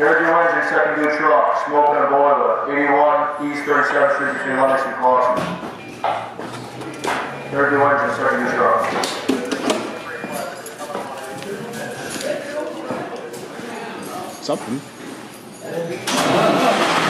Jared Owens and second new truck, smoking a boiler, 81 East 37th Street between Lenox and Clarkson. Jared Owens and second new truck. Something.